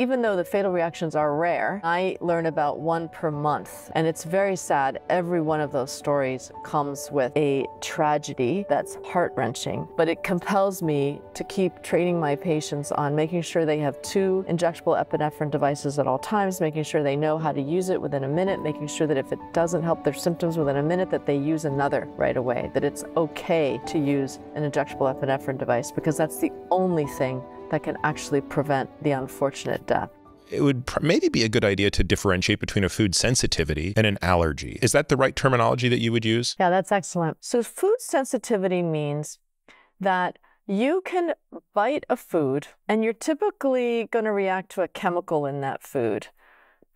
Even though the fatal reactions are rare, I learn about one per month, and it's very sad. Every one of those stories comes with a tragedy that's heart-wrenching, but it compels me to keep training my patients on making sure they have 2 injectable epinephrine devices at all times, making sure they know how to use it within a minute, making sure that if it doesn't help their symptoms within a minute, that they use another right away, that it's okay to use an injectable epinephrine device, because that's the only thing that can actually prevent the unfortunate death. It would maybe be a good idea to differentiate between a food sensitivity and an allergy. Is that the right terminology that you would use? Yeah, that's excellent. So food sensitivity means that you can bite a food and you're typically going to react to a chemical in that food,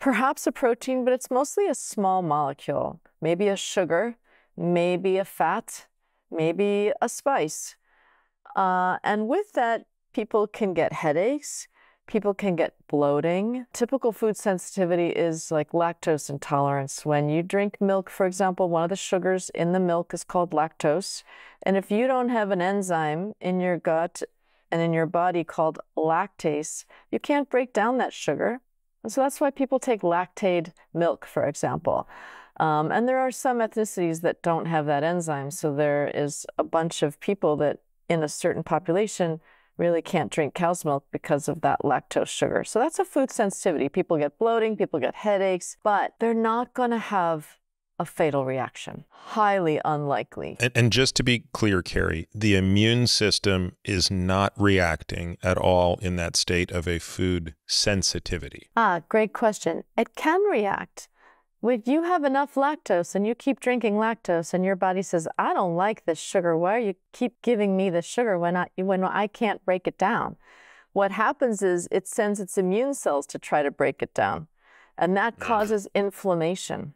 perhaps a protein, but it's mostly a small molecule, maybe a sugar, maybe a fat, maybe a spice. And with that, people can get headaches, people can get bloating. Typical food sensitivity is like lactose intolerance. When you drink milk, for example, one of the sugars in the milk is called lactose. And if you don't have an enzyme in your gut and in your body called lactase, you can't break down that sugar. And so that's why people take lactated milk, for example. And there are some ethnicities that don't have that enzyme. So there is a bunch of people that in a certain population really can't drink cow's milk because of that lactose sugar. So that's a food sensitivity. People get bloating, people get headaches, but they're not going to have a fatal reaction. Highly unlikely. And just to be clear, Kari, the immune system is not reacting at all in that state of a food sensitivity. Ah, great question. It can react. When you have enough lactose and you keep drinking lactose and your body says, I don't like this sugar, why are you keep giving me this sugar when I can't break it down? What happens is it sends its immune cells to try to break it down, and that causes inflammation.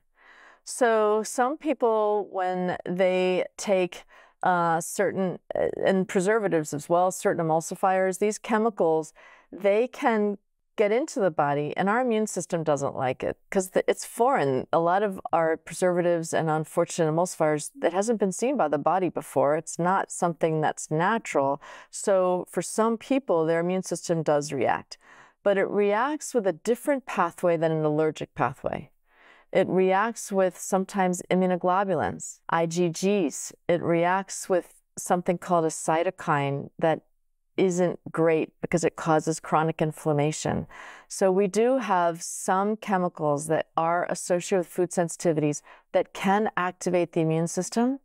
So some people, when they take certain, and preservatives as well, certain emulsifiers, these chemicals, they can get into the body, and our immune system doesn't like it because it's foreign. A lot of our preservatives and unfortunate emulsifiers that hasn't been seen by the body before. It's not something that's natural. So for some people, their immune system does react, but it reacts with a different pathway than an allergic pathway. It reacts with sometimes immunoglobulins, IgGs. It reacts with something called a cytokine that isn't great because it causes chronic inflammation. So we do have some chemicals that are associated with food sensitivities that can activate the immune system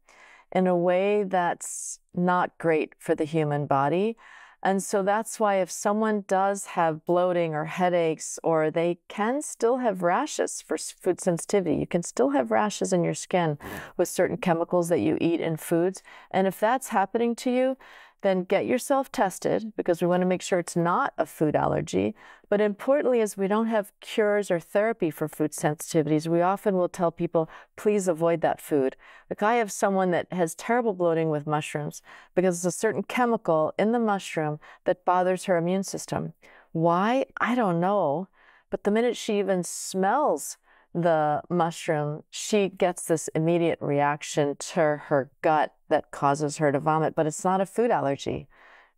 in a way that's not great for the human body. And so that's why if someone does have bloating or headaches, or they can still have rashes for food sensitivity, you can still have rashes in your skin with certain chemicals that you eat in foods. And if that's happening to you, then get yourself tested, because we want to make sure it's not a food allergy. But importantly is we don't have cures or therapy for food sensitivities. We often will tell people, please avoid that food. Like I have someone that has terrible bloating with mushrooms because there's a certain chemical in the mushroom that bothers her immune system. Why? I don't know. But the minute she even smells the mushroom, she gets this immediate reaction to her gut that causes her to vomit, but it's not a food allergy.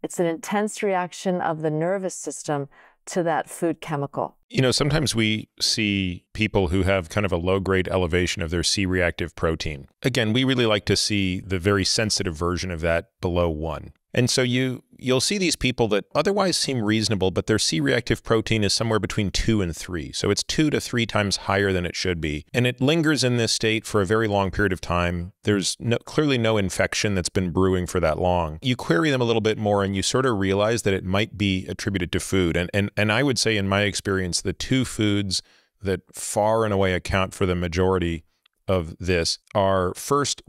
It's an intense reaction of the nervous system to that food chemical. You know, sometimes we see people who have kind of a low-grade elevation of their C-reactive protein. Again, we really like to see the very sensitive version of that below 1. And so you'll see these people that otherwise seem reasonable, but their C-reactive protein is somewhere between 2 and 3. So it's 2 to 3 times higher than it should be. And it lingers in this state for a very long period of time. There's clearly no infection that's been brewing for that long. You query them a little bit more and you sort of realize that it might be attributed to food. And I would say in my experience, the 2 foods that far and away account for the majority of this are first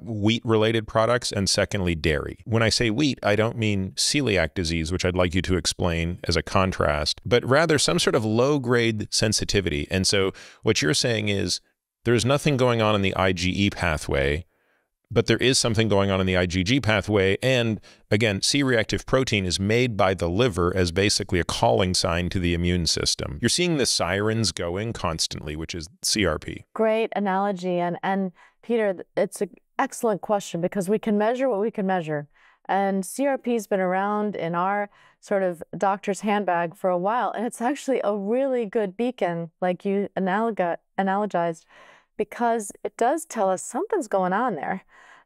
wheat-related products, and secondly dairy. When I say wheat, I don't mean celiac disease, which I'd like you to explain as a contrast, but rather some sort of low-grade sensitivity. And so what you're saying is there's nothing going on in the IgE pathway, but there is something going on in the IgG pathway. And again, C-reactive protein is made by the liver as basically a calling sign to the immune system. You're seeing the sirens going constantly, which is CRP. Great analogy. And Peter, it's an excellent question because we can measure what we can measure. And CRP has been around in our sort of doctor's handbag for a while. And it's actually a really good beacon, like you analogized, because it does tell us something's going on there.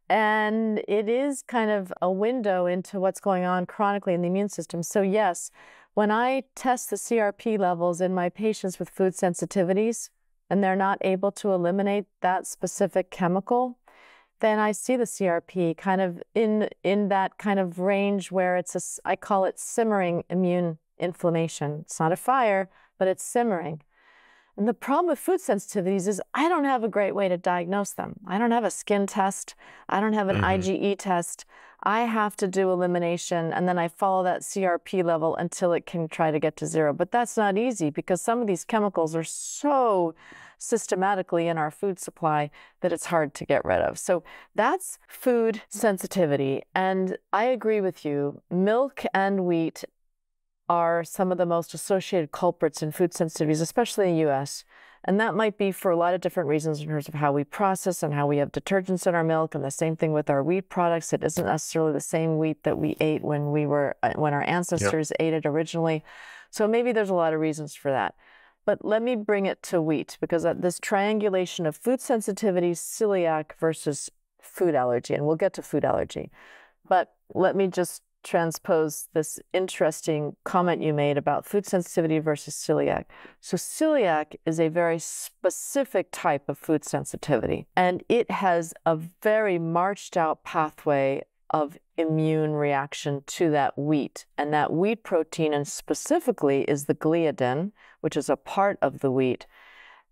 And it is kind of a window into what's going on chronically in the immune system. So yes, when I test the CRP levels in my patients with food sensitivities, and they're not able to eliminate that specific chemical, then I see the CRP kind of in that kind of range where it's I call it simmering immune inflammation. It's not a fire, but it's simmering. And the problem with food sensitivities is I don't have a great way to diagnose them. I don't have a skin test. I don't have an IgE test. I have to do elimination, and then I follow that CRP level until it can try to get to zero. But that's not easy, because some of these chemicals are so systematically in our food supply that it's hard to get rid of. So that's food sensitivity. And I agree with you, milk and wheat are some of the most associated culprits in food sensitivities, especially in the US. And that might be for a lot of different reasons in terms of how we process and how we have detergents in our milk, and the same thing with our wheat products. It isn't necessarily the same wheat that we ate when our ancestors ate it originally. So maybe there's a lot of reasons for that. But let me bring it to wheat, because this triangulation of food sensitivity, celiac versus food allergy, and we'll get to food allergy. But let me just transpose this interesting comment you made about food sensitivity versus celiac. So celiac is a very specific type of food sensitivity, and it has a very marched out pathway of immune reaction to that wheat. And that wheat protein, and specifically is the gliadin, which is a part of the wheat.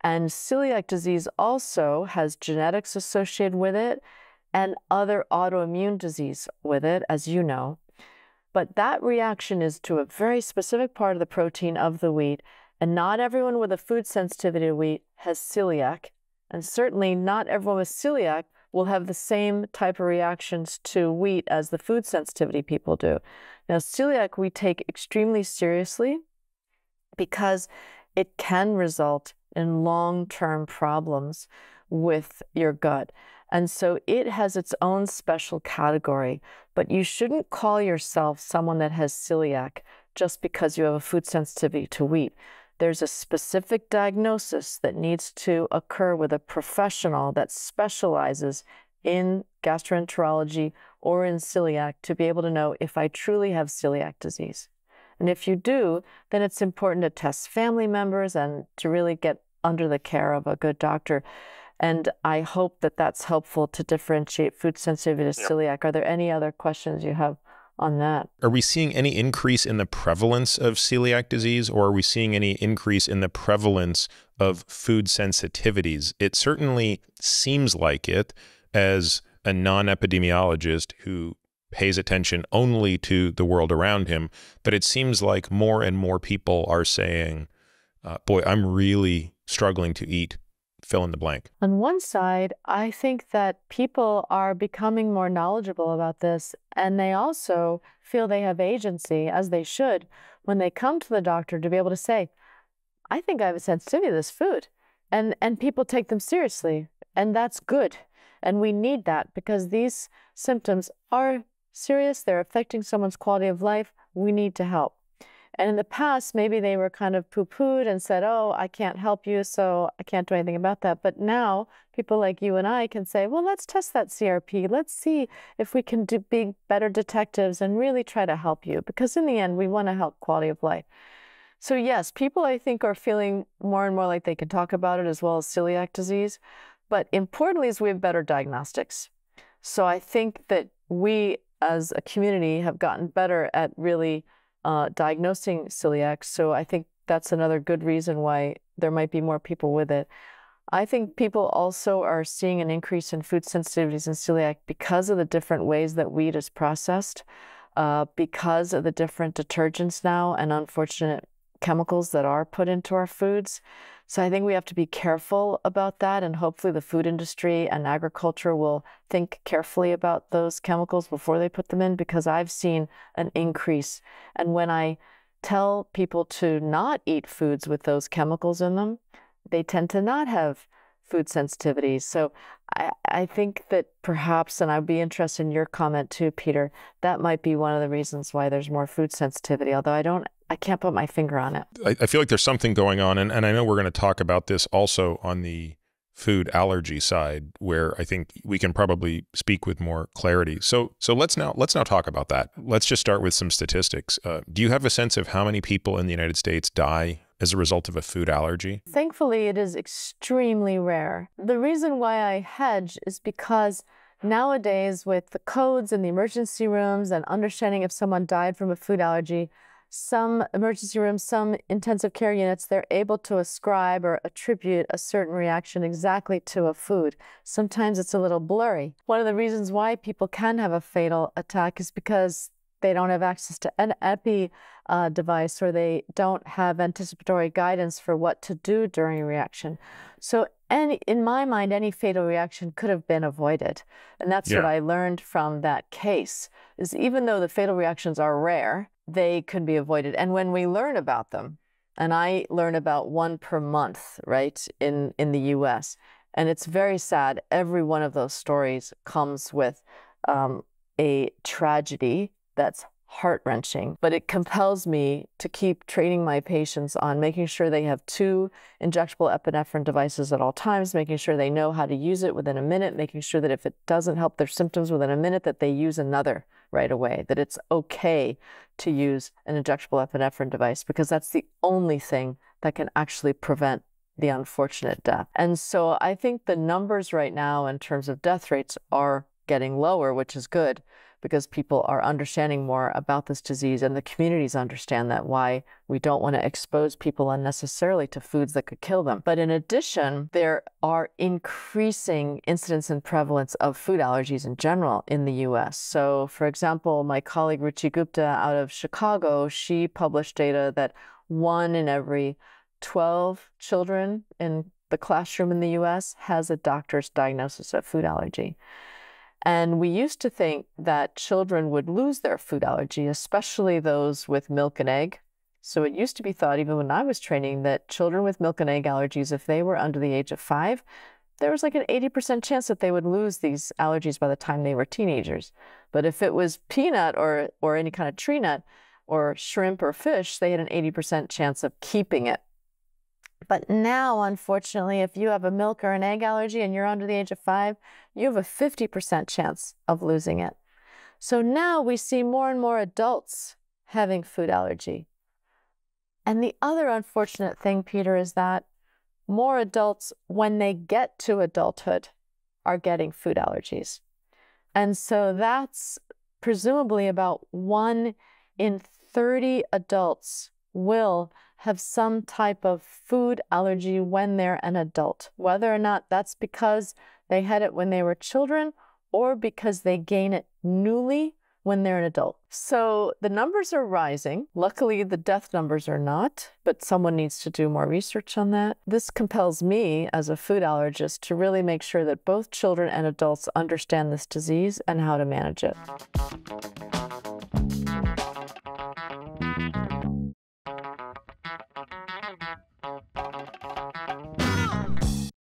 And celiac disease also has genetics associated with it and other autoimmune disease with it, as you know. But that reaction is to a very specific part of the protein of the wheat, and not everyone with a food sensitivity to wheat has celiac, and certainly not everyone with celiac will have the same type of reactions to wheat as the food sensitivity people do. Now, celiac we take extremely seriously because it can result in long-term problems with your gut. And so it has its own special category, but you shouldn't call yourself someone that has celiac just because you have a food sensitivity to wheat. There's a specific diagnosis that needs to occur with a professional that specializes in gastroenterology or in celiac to be able to know if I truly have celiac disease. And if you do, then it's important to test family members and to really get under the care of a good doctor. And I hope that that's helpful to differentiate food sensitivity to celiac. Are there any other questions you have on that? Are we seeing any increase in the prevalence of celiac disease, or are we seeing any increase in the prevalence of food sensitivities? It certainly seems like it, as a non-epidemiologist who pays attention only to the world around him, but it seems like more and more people are saying, boy, I'm really struggling to eat. Fill in the blank. On one side, I think that people are becoming more knowledgeable about this, and they also feel they have agency, as they should, when they come to the doctor to be able to say, I think I have a sensitivity to this food. And people take them seriously, and that's good. And we need that, because these symptoms are serious. They're affecting someone's quality of life. We need to help. And in the past, maybe they were kind of poo-pooed and said, oh, I can't help you, so I can't do anything about that. But now people like you and I can say, well, let's test that CRP. Let's see if we can be better detectives and really try to help you. Because in the end, we want to help quality of life. So yes, people, I think, are feeling more and more like they can talk about it, as well as celiac disease. But importantly is we have better diagnostics. So I think that we as a community have gotten better at really diagnosing celiac. So I think that's another good reason why there might be more people with it. I think people also are seeing an increase in food sensitivities and celiac because of the different ways that wheat is processed, because of the different detergents now and unfortunate chemicals that are put into our foods. So I think we have to be careful about that, and hopefully the food industry and agriculture will think carefully about those chemicals before they put them in, because I've seen an increase. And when I tell people to not eat foods with those chemicals in them, they tend to not have food sensitivity. So I think that perhaps, and I'd be interested in your comment too, Peter, that might be one of the reasons why there's more food sensitivity, although I can't put my finger on it. I feel like there's something going on, and I know we're going to talk about this also on the food allergy side, where I think we can probably speak with more clarity. So let's now talk about that. Let's just start with some statistics. Do you have a sense of how many people in the United States die as a result of a food allergy? Thankfully, it is extremely rare. The reason why I hedge is because nowadays, with the codes in the emergency rooms and understanding if someone died from a food allergy, some emergency rooms, some intensive care units, they're able to ascribe or attribute a certain reaction exactly to a food. Sometimes it's a little blurry. One of the reasons why people can have a fatal attack is because they don't have access to an epi device, or they don't have anticipatory guidance for what to do during a reaction. So in my mind, any fatal reaction could have been avoided. And that's what I learned from that case, is even though the fatal reactions are rare, they could be avoided. And when we learn about them, and I learn about one per month, right, in the US, and it's very sad. Every one of those stories comes with a tragedy that's heart-wrenching, but it compels me to keep training my patients on making sure they have 2 injectable epinephrine devices at all times, making sure they know how to use it within a minute, making sure that if it doesn't help their symptoms within a minute, that they use another right away, that it's okay to use an injectable epinephrine device, because that's the only thing that can actually prevent the unfortunate death. And so I think the numbers right now in terms of death rates are getting lower, which is good, because people are understanding more about this disease, and the communities understand that, why we don't want to expose people unnecessarily to foods that could kill them. But in addition, there are increasing incidence and prevalence of food allergies in general in the US. So for example, my colleague Ruchi Gupta out of Chicago, she published data that 1 in every 12 children in the classroom in the US has a doctor's diagnosis of food allergy. And we used to think that children would lose their food allergy, especially those with milk and egg. So it used to be thought, even when I was training, that children with milk and egg allergies, if they were under the age of 5, there was like an 80% chance that they would lose these allergies by the time they were teenagers. But if it was peanut or any kind of tree nut or shrimp or fish, they had an 80% chance of keeping it. But now, unfortunately, if you have a milk or an egg allergy and you're under the age of 5, you have a 50% chance of losing it. So now we see more and more adults having food allergy. And the other unfortunate thing, Peter, is that more adults, when they get to adulthood, are getting food allergies. And so that's presumably about 1 in 30 adults will have some type of food allergy when they're an adult, whether or not that's because they had it when they were children or because they gain it newly when they're an adult. So the numbers are rising. Luckily, the death numbers are not, but someone needs to do more research on that. This compels me as a food allergist to really make sure that both children and adults understand this disease and how to manage it.